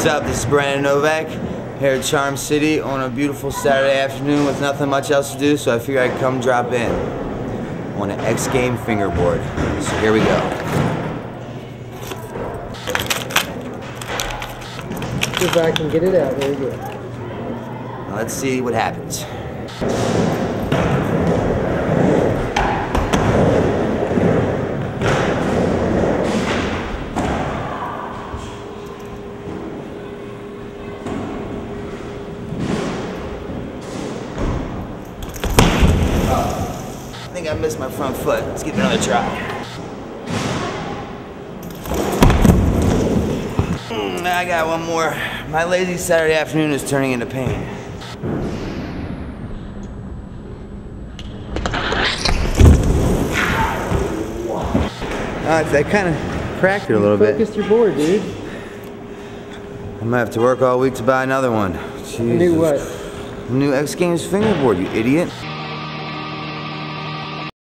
What's up, this is Brandon Novak here at Charm City on a beautiful Saturday afternoon with nothing much else to do, so I figured I'd come drop in on an X Game fingerboard. So here we go. If I can get it out, very good. Now let's see what happens. I think I missed my front foot. Let's give it another try. I got one more. My lazy Saturday afternoon is turning into pain. I kind of cracked it a little bit. Focused your board, dude. I'm gonna have to work all week to buy another one. Jesus. New what? New X Games fingerboard, you idiot.